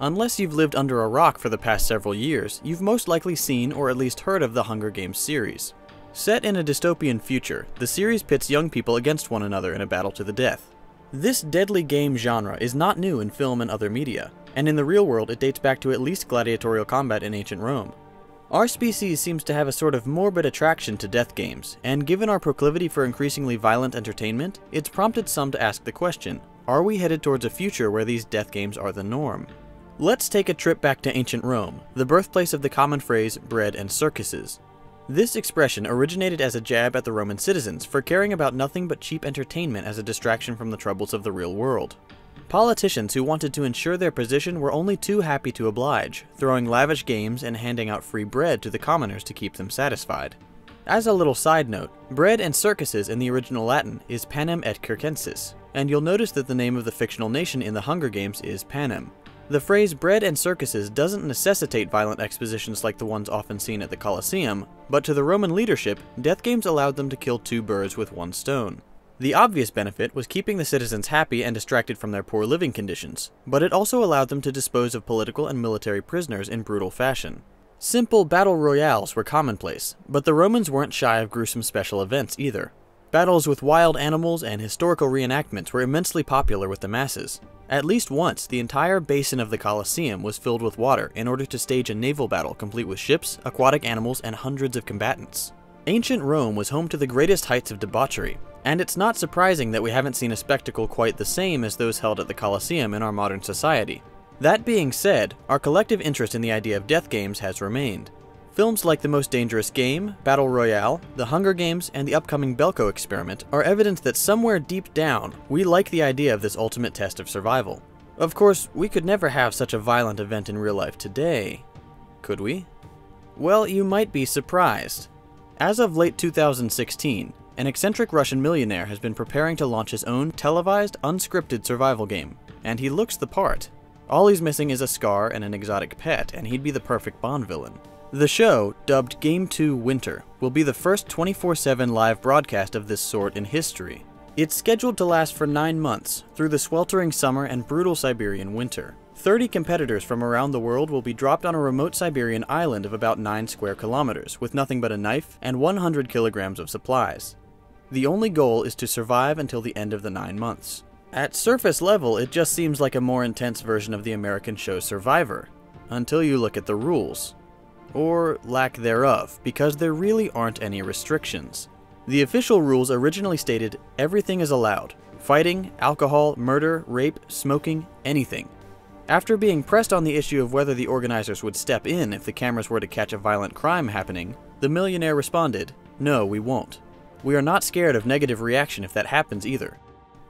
Unless you've lived under a rock for the past several years, you've most likely seen or at least heard of the Hunger Games series. Set in a dystopian future, the series pits young people against one another in a battle to the death. This deadly game genre is not new in film and other media, and in the real world it dates back to at least gladiatorial combat in ancient Rome. Our species seems to have a sort of morbid attraction to death games, and given our proclivity for increasingly violent entertainment, it's prompted some to ask the question, are we headed towards a future where these death games are the norm? Let's take a trip back to ancient Rome, the birthplace of the common phrase, bread and circuses. This expression originated as a jab at the Roman citizens for caring about nothing but cheap entertainment as a distraction from the troubles of the real world. Politicians who wanted to ensure their position were only too happy to oblige, throwing lavish games and handing out free bread to the commoners to keep them satisfied. As a little side note, bread and circuses in the original Latin is Panem et Circenses, and you'll notice that the name of the fictional nation in the Hunger Games is Panem. The phrase bread and circuses doesn't necessitate violent expositions like the ones often seen at the Colosseum, but to the Roman leadership, death games allowed them to kill two birds with one stone. The obvious benefit was keeping the citizens happy and distracted from their poor living conditions, but it also allowed them to dispose of political and military prisoners in brutal fashion. Simple battle royales were commonplace, but the Romans weren't shy of gruesome special events either. Battles with wild animals and historical reenactments were immensely popular with the masses. At least once, the entire basin of the Colosseum was filled with water in order to stage a naval battle complete with ships, aquatic animals, and hundreds of combatants. Ancient Rome was home to the greatest heights of debauchery, and it's not surprising that we haven't seen a spectacle quite the same as those held at the Colosseum in our modern society. That being said, our collective interest in the idea of death games has remained. Films like The Most Dangerous Game, Battle Royale, The Hunger Games, and the upcoming Belko Experiment are evidence that somewhere deep down, we like the idea of this ultimate test of survival. Of course, we could never have such a violent event in real life today, could we? Well, you might be surprised. As of late 2016, an eccentric Russian millionaire has been preparing to launch his own televised, unscripted survival game, and he looks the part. All he's missing is a scar and an exotic pet, and he'd be the perfect Bond villain. The show, dubbed Game 2 Winter, will be the first 24/7 live broadcast of this sort in history. It's scheduled to last for 9 months, through the sweltering summer and brutal Siberian winter. 30 competitors from around the world will be dropped on a remote Siberian island of about 9 square kilometers, with nothing but a knife and 100 kilograms of supplies. The only goal is to survive until the end of the 9 months. At surface level, it just seems like a more intense version of the American show Survivor, until you look at the rules. Or lack thereof, because there really aren't any restrictions. The official rules originally stated everything is allowed: fighting, alcohol, murder, rape, smoking, anything. After being pressed on the issue of whether the organizers would step in if the cameras were to catch a violent crime happening, the millionaire responded, "No, we won't. We are not scared of negative reaction if that happens either."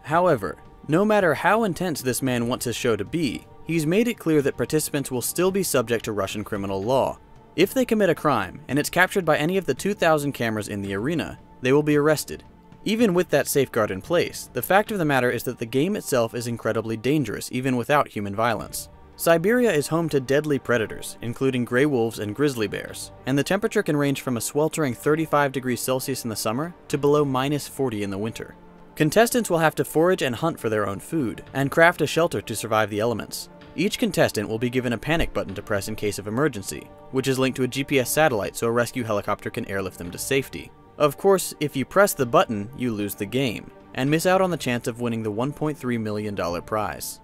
However, no matter how intense this man wants his show to be, he's made it clear that participants will still be subject to Russian criminal law. If they commit a crime, and it's captured by any of the 2,000 cameras in the arena, they will be arrested. Even with that safeguard in place, the fact of the matter is that the game itself is incredibly dangerous even without human violence. Siberia is home to deadly predators, including gray wolves and grizzly bears, and the temperature can range from a sweltering 35 degrees Celsius in the summer to below -40 in the winter. Contestants will have to forage and hunt for their own food, and craft a shelter to survive the elements. Each contestant will be given a panic button to press in case of emergency, which is linked to a GPS satellite so a rescue helicopter can airlift them to safety. Of course, if you press the button, you lose the game, and miss out on the chance of winning the $1.3 million prize.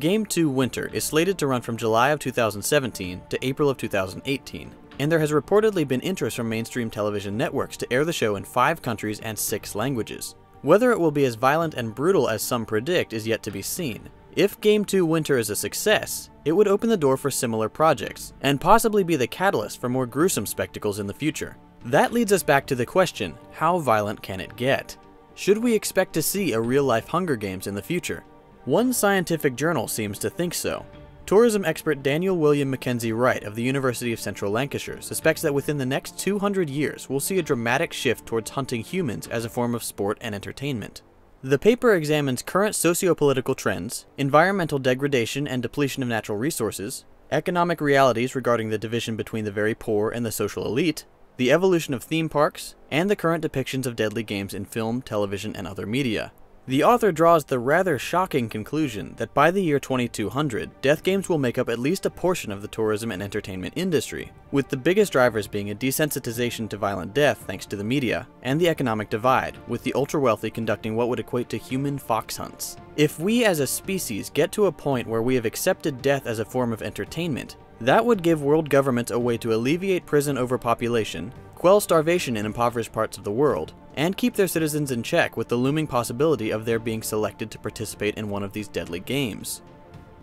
Game 2 Winter is slated to run from July of 2017 to April of 2018, and there has reportedly been interest from mainstream television networks to air the show in 5 countries and 6 languages. Whether it will be as violent and brutal as some predict is yet to be seen. If Game 2 Winter is a success, it would open the door for similar projects, and possibly be the catalyst for more gruesome spectacles in the future. That leads us back to the question, how violent can it get? Should we expect to see a real-life Hunger Games in the future? One scientific journal seems to think so. Tourism expert Daniel William Mackenzie Wright of the University of Central Lancashire suspects that within the next 200 years we'll see a dramatic shift towards hunting humans as a form of sport and entertainment. The paper examines current socio-political trends, environmental degradation and depletion of natural resources, economic realities regarding the division between the very poor and the social elite, the evolution of theme parks, and the current depictions of deadly games in film, television, and other media. The author draws the rather shocking conclusion that by the year 2200, death games will make up at least a portion of the tourism and entertainment industry, with the biggest drivers being a desensitization to violent death thanks to the media, and the economic divide, with the ultra-wealthy conducting what would equate to human fox hunts. If we as a species get to a point where we have accepted death as a form of entertainment, that would give world governments a way to alleviate prison overpopulation, quell starvation in impoverished parts of the world, and keep their citizens in check with the looming possibility of their being selected to participate in one of these deadly games.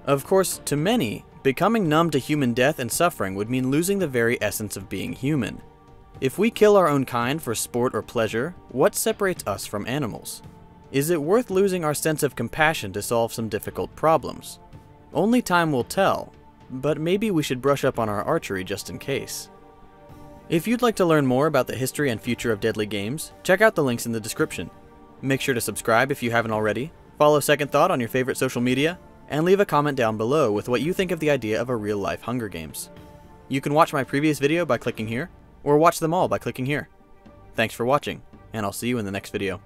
Of course, to many, becoming numb to human death and suffering would mean losing the very essence of being human. If we kill our own kind for sport or pleasure, what separates us from animals? Is it worth losing our sense of compassion to solve some difficult problems? Only time will tell, but maybe we should brush up on our archery just in case. If you'd like to learn more about the history and future of deadly games, check out the links in the description. Make sure to subscribe if you haven't already, follow Second Thought on your favorite social media, and leave a comment down below with what you think of the idea of a real-life Hunger Games. You can watch my previous video by clicking here, or watch them all by clicking here. Thanks for watching, and I'll see you in the next video.